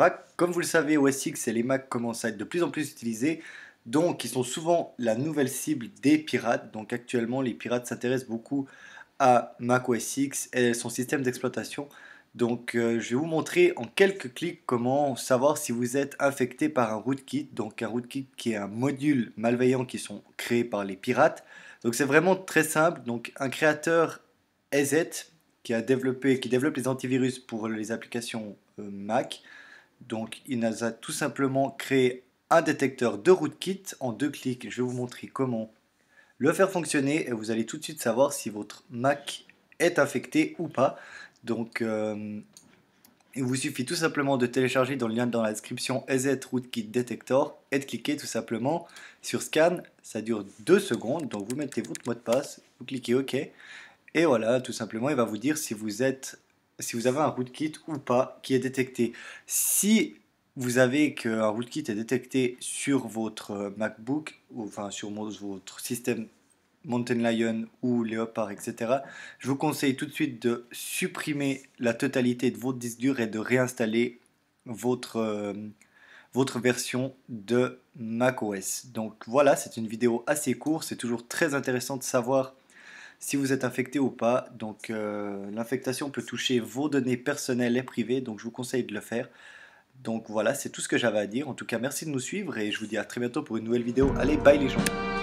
Voilà, comme vous le savez, OS X et les Macs commencent à être de plus en plus utilisés, donc ils sont souvent la nouvelle cible des pirates. Donc actuellement, les pirates s'intéressent beaucoup à macOS X et son système d'exploitation. Donc je vais vous montrer en quelques clics comment savoir si vous êtes infecté par un rootkit. Donc un rootkit qui est un module malveillant qui sont créés par les pirates. Donc c'est vraiment très simple. Donc un créateur EZ qui développe les antivirus pour les applications Mac. Donc il nous a tout simplement créé un détecteur de rootkit en 2 clics. Je vais vous montrer comment le faire fonctionner et vous allez tout de suite savoir si votre Mac est infecté ou pas. Donc il vous suffit tout simplement de télécharger dans le lien dans la description EZ Rootkit Detector et de cliquer tout simplement sur Scan. Ça dure 2 secondes, donc vous mettez votre mot de passe, vous cliquez OK. Et voilà, tout simplement, il va vous dire si vous avez un rootkit ou pas qui est détecté. Si vous avez qu'un rootkit est détecté sur votre MacBook, ou enfin sur votre système Mountain Lion ou Leopard, etc., je vous conseille tout de suite de supprimer la totalité de votre disque dur et de réinstaller votre version de macOS. Donc voilà, c'est une vidéo assez courte, c'est toujours très intéressant de savoir si vous êtes infecté ou pas. Donc l'infectation peut toucher vos données personnelles et privées, donc je vous conseille de le faire. Donc voilà, c'est tout ce que j'avais à dire. En tout cas, merci de nous suivre et je vous dis à très bientôt pour une nouvelle vidéo. Allez, bye les gens!